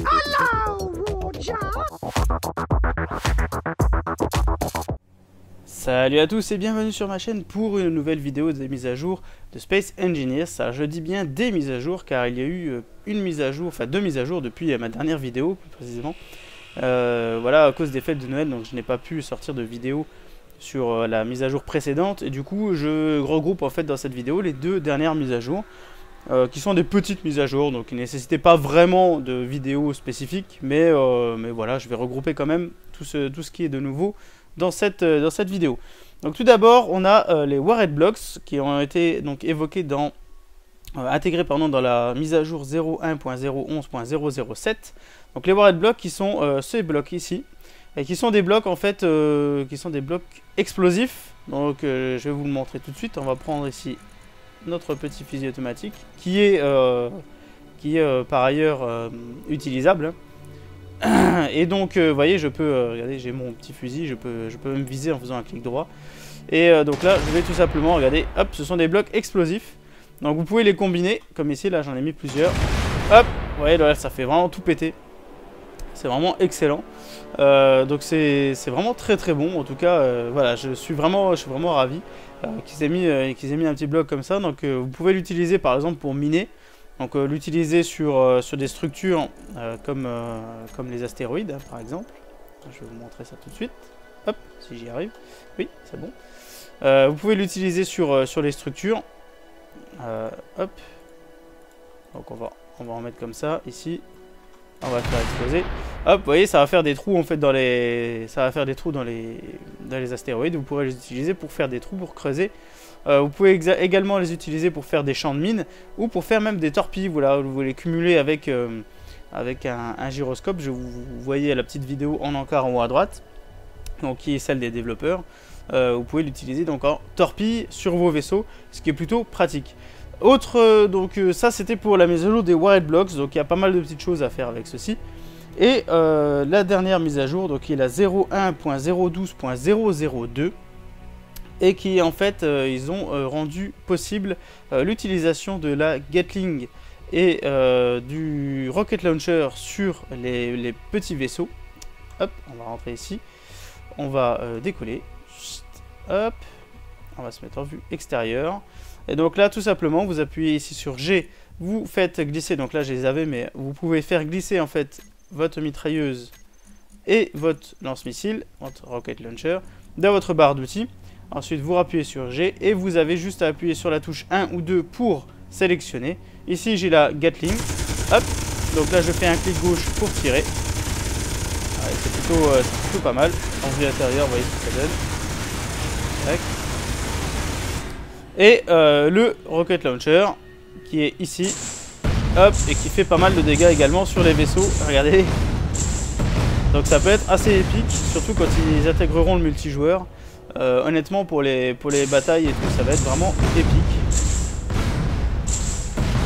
Hello, Roger. Salut à tous et bienvenue sur ma chaîne pour une nouvelle vidéo des mises à jour de Space Engineers. Alors, je dis bien des mises à jour car il y a eu une mise à jour, enfin deux mises à jour depuis ma dernière vidéo plus précisément. Voilà, à cause des fêtes de Noël, donc je n'ai pas pu sortir de vidéo sur la mise à jour précédente et du coup je regroupe en fait dans cette vidéo les deux dernières mises à jour qui sont des petites mises à jour, donc qui ne nécessitaient pas vraiment de vidéos spécifiques, mais voilà, je vais regrouper quand même tout ce qui est de nouveau dans cette vidéo. Donc tout d'abord on a les Warhead Blocks qui ont été donc évoqués dans intégrés dans la mise à jour 01.011.007. Donc les Warhead Blocks qui sont ces blocs ici, et qui sont des blocs en fait qui sont des blocs explosifs. Donc je vais vous le montrer tout de suite. On va prendre ici notre petit fusil automatique qui est par ailleurs utilisable. Et donc vous voyez, je peux regardez, j'ai mon petit fusil, je peux me viser en faisant un clic droit. Et donc là je vais tout simplement regarder, hop, ce sont des blocs explosifs. Donc vous pouvez les combiner comme ici, là j'en ai mis plusieurs. Hop, vous voyez là ça fait vraiment tout péter. C'est vraiment excellent. Donc c'est vraiment très bon. En tout cas, voilà, je suis vraiment ravi qu'ils aient mis un petit bloc comme ça. Donc vous pouvez l'utiliser par exemple pour miner. Donc l'utiliser sur des structures comme les astéroïdes hein, par exemple. Je vais vous montrer ça tout de suite. Hop, si j'y arrive. Oui, c'est bon. Vous pouvez l'utiliser sur les structures. Hop. Donc on va en mettre comme ça ici. On va faire exploser. Hop, vous voyez, ça va faire des trous en fait dans les astéroïdes. Vous pourrez les utiliser pour faire des trous, pour creuser. Vous pouvez également les utiliser pour faire des champs de mines ou pour faire même des torpilles. Voilà, vous les cumulez avec un gyroscope. Vous voyez la petite vidéo en encart en haut à droite, donc qui est celle des développeurs. Vous pouvez l'utiliser donc en torpille sur vos vaisseaux, ce qui est plutôt pratique. Ça c'était pour la mise à jour des Warhead Blocks, donc il y a pas mal de petites choses à faire avec ceci. Et la dernière mise à jour, donc qui est la 01.012.002, et qui en fait ils ont rendu possible l'utilisation de la Gatling et du Rocket Launcher sur les petits vaisseaux. Hop, on va rentrer ici, on va décoller, hop, on va se mettre en vue extérieure. Et donc là tout simplement vous appuyez ici sur G, vous faites glisser, donc là je les avais mais vous pouvez faire glisser en fait votre mitrailleuse et votre lance-missile, votre rocket launcher, dans votre barre d'outils. Ensuite vous appuyez sur G et vous avez juste à appuyer sur la touche 1 ou 2 pour sélectionner. Ici j'ai la Gatling, hop, donc là je fais un clic gauche pour tirer. Ouais, c'est plutôt pas mal, en vue intérieure vous voyez ce que ça donne. Tac. Et le Rocket Launcher qui est ici, hop, et qui fait pas mal de dégâts également sur les vaisseaux, regardez. Donc ça peut être assez épique, surtout quand ils intégreront le multijoueur. Honnêtement pour les batailles et tout, ça va être vraiment épique.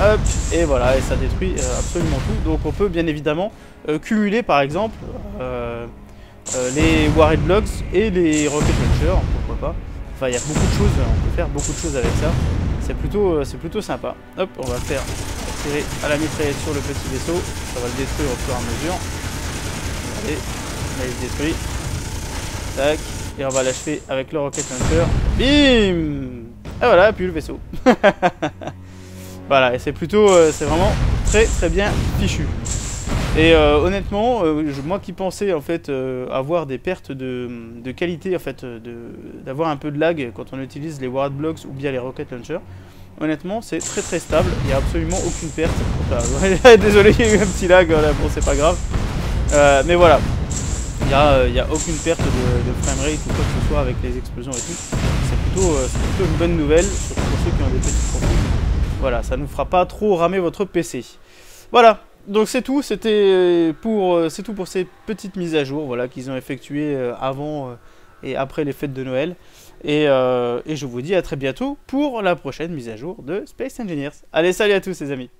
Hop, et voilà, et ça détruit absolument tout. Donc on peut bien évidemment cumuler par exemple les Warhead Blocks et les Rocket Launcher, pourquoi pas. Enfin, il y a beaucoup de choses, on peut faire beaucoup de choses avec ça. C'est plutôt sympa. Hop, on va faire tirer à la mitraillette sur le petit vaisseau. Ça va le détruire au fur et à mesure. Allez, là il se détruit. Tac. Et on va l'achever avec le Rocket Launcher. Bim! Et voilà, et puis le vaisseau. Voilà, et c'est vraiment très bien fichu. Et honnêtement, moi qui pensais en fait avoir des pertes de qualité, en fait, d'avoir un peu de lag quand on utilise les Warhead Blocks ou bien les Rocket Launcher, honnêtement c'est très stable, il n'y a absolument aucune perte. Enfin, désolé, il y a eu un petit lag, voilà, bon c'est pas grave. Mais voilà, il n'y a aucune perte de framerate ou quoi que ce soit avec les explosions et tout. C'est plutôt une bonne nouvelle, surtout pour ceux qui ont des petits profils. Voilà, ça ne nous fera pas trop ramer votre PC. Voilà. Donc c'est tout, c'est tout pour ces petites mises à jour, voilà, qu'ils ont effectuées avant et après les fêtes de Noël. Et je vous dis à très bientôt pour la prochaine mise à jour de Space Engineers. Allez, salut à tous les amis.